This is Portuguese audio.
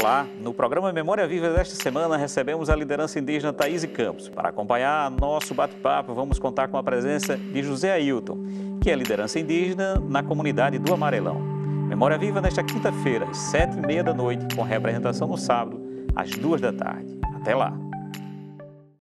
Olá, no programa Memória Viva desta semana recebemos a liderança indígena Tayse Campos. Para acompanhar nosso bate-papo, vamos contar com a presença de José Ailton, que é liderança indígena na comunidade do Amarelão. Memória Viva nesta quinta-feira, às 7h30 da noite, com representação no sábado, às 14h. Até lá!